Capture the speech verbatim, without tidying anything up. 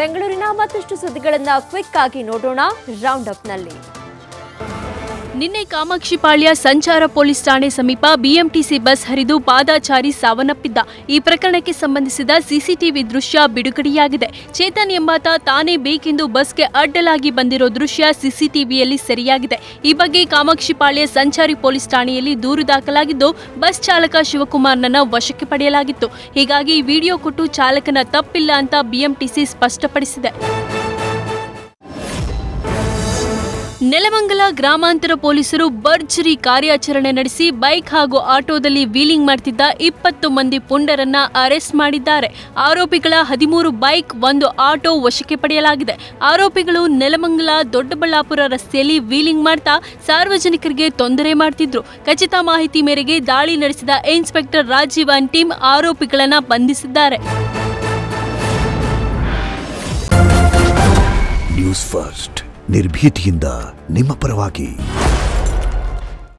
ಬೆಂಗಳೂರಿನ ಮತ್ತಷ್ಟು ಸುದ್ದಿಗಳನ್ನು ಕ್ವಿಕ್ ಆಗಿ ನೋಡೋಣ ರೌಂಡ್ ಅಪ್ ನಲ್ಲಿ। ನಿನ್ನೆ ಕಾಮಾಕ್ಷಿಪಾಳ್ಯ ಸಂಚಾರ ಪೊಲೀಸ್ ಠಾಣೆ ಸಮೀಪ ಬಿಎಂಟಿಸಿ ಬಸ್ ಹರಿದು ಪಾದಾಚಾರಿ ಸಾವನ್ನಪ್ಪಿದ್ದ ಈ ಪ್ರಕರಣಕ್ಕೆ ಸಂಬಂಧಿಸಿದ ಸಿಸಿಟಿವಿ ದೃಶ್ಯ ಬಿಡುಗಡೆಯಾಗಿದೆ। ಚೇತನ್ ಎಂಬಾತ ತಾನೇ ಬೇಕೆಂದು ಬಸ್ಗೆ ಅಡ್ಡಲಾಗಿ ಬಂದಿರೋ ದೃಶ್ಯ ಸಿಸಿಟಿವಿಯಲ್ಲಿ ಸೆರೆಯಾಗಿದೆ। ಈ ಬಗ್ಗೆ ಕಾಮಾಕ್ಷಿಪಾಳ್ಯ ಸಂಚಾರಿ ಪೊಲೀಸ್ ಠಾಣೆಯಲ್ಲಿ ದೂರು ದಾಖಲಾಗಿದ್ದು ಬಸ್ ಚಾಲಕ ಶಿವಕುಮಾರ್ನನ್ನ ವಶಕ್ಕೆ ಪಡೆಯಲಾಗಿತ್ತು। ಹೀಗಾಗಿ ವಿಡಿಯೋ ಕೊಟ್ಟು ಚಾಲಕನ ತಪ್ಪಿಲ್ಲ ಅಂತ ಬಿಎಂಟಿಸಿ ಸ್ಪಷ್ಟಪಡಿಸಿದೆ। ನೆಲಮಂಗಲ ಗ್ರಾಮಾಂತರ ಪೊಲೀಸರು ಭರ್ಜರಿ ಕಾರ್ಯಾಚರಣೆ ನಡೆಸಿ ಬೈಕ್ ಹಾಗೂ ಆಟೋದಲ್ಲಿ ವೀಲಿಂಗ್ ಮಾಡ್ತಿದ್ದ ಇಪ್ಪತ್ತು ಮಂದಿ ಪುಂಡರನ್ನ ಅರೆಸ್ಟ್ ಮಾಡಿದ್ದಾರೆ। ಆರೋಪಿಗಳ ಹದಿಮೂರು ಬೈಕ್ ಒಂದು ಆಟೋ ವಶಕ್ಕೆ ಪಡೆಯಲಾಗಿದೆ। ಆರೋಪಿಗಳು ನೆಲಮಂಗಲ ದೊಡ್ಡಬಳ್ಳಾಪುರ ರಸ್ತೆಯಲ್ಲಿ ವೀಲಿಂಗ್ ಮಾಡ್ತಾ ಸಾರ್ವಜನಿಕರಿಗೆ ತೊಂದರೆ ಮಾಡ್ತಿದ್ರು। ಖಚಿತ ಮಾಹಿತಿ ಮೇರೆಗೆ ದಾಳಿ ನಡೆಸಿದ ಇನ್ಸ್ಪೆಕ್ಟರ್ ರಾಜೀವನ್ ಟೀಮ್ ಆರೋಪಿಗಳನ್ನ ಬಂಧಿಸಿದ್ದಾರೆ। ನ್ಯೂಸ್ ಫಸ್ಟ್ ನಿರ್ಭೀತಿಯಿಂದ ನಿಮ್ಮ ಪರವಾಗಿ।